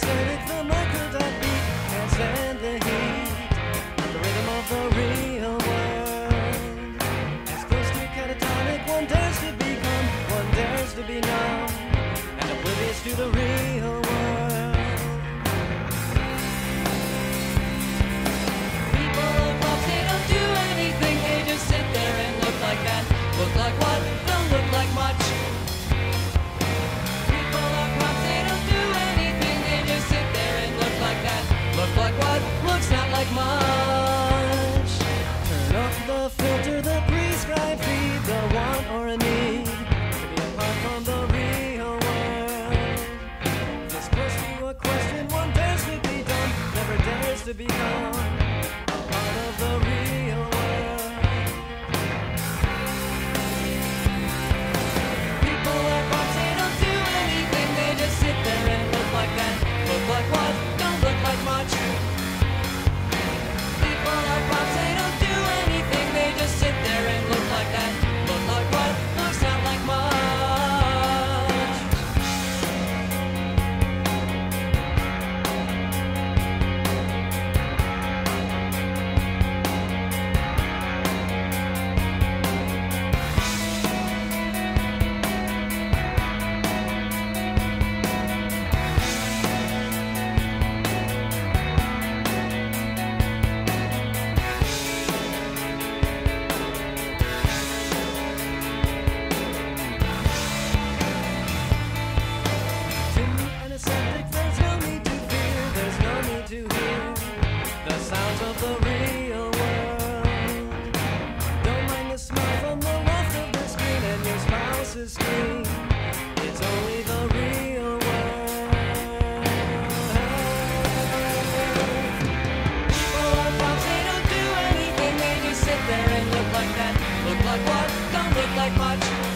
can't escape the micro that beat, can't stand the heat, the rhythm of the real world. As close to catatonic, one dares to become, one dares to be known, and oblivious to the real world. People are props, they don't do anything, they just sit there and look like that. Look like what? Don't look like much. Like what looks not like much. Turn off the filter, the prescribed feed, the want or a need to be apart from the real world. This close to a question, one dares to be done, never dares to be gone. A part of the real world. People are props, they don't do anything, they just sit there and look like that. Look like what? Don't look like much. Like what? Don't look like much.